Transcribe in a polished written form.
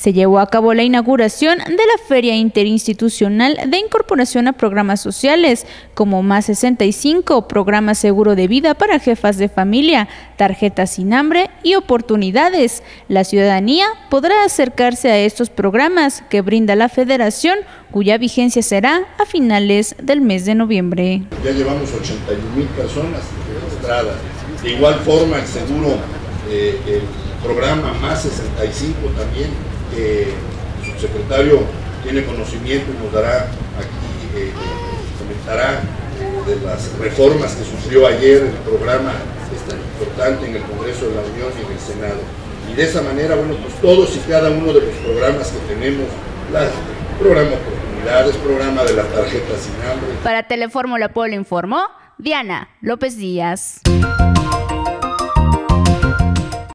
se llevó a cabo la inauguración de la Feria Interinstitucional de Incorporación a Programas Sociales, como Más 65, Programa Seguro de Vida para Jefas de Familia, Tarjeta Sin Hambre y Oportunidades. La ciudadanía podrá acercarse a estos programas que brinda la Federación, cuya vigencia será a finales del mes de noviembre. Ya llevamos 81,000 personas registradas. De igual forma, el seguro, el programa Más 65 también, el subsecretario tiene conocimiento y nos dará aquí, comentará de las reformas que sufrió ayer el programa tan importante en el Congreso de la Unión y en el Senado. Y de esa manera, bueno, pues todos y cada uno de los programas que tenemos, el programa Oportunidades, el programa de la Tarjeta Sin Hambre. Para Teleformula Puebla informó Diana López Díaz.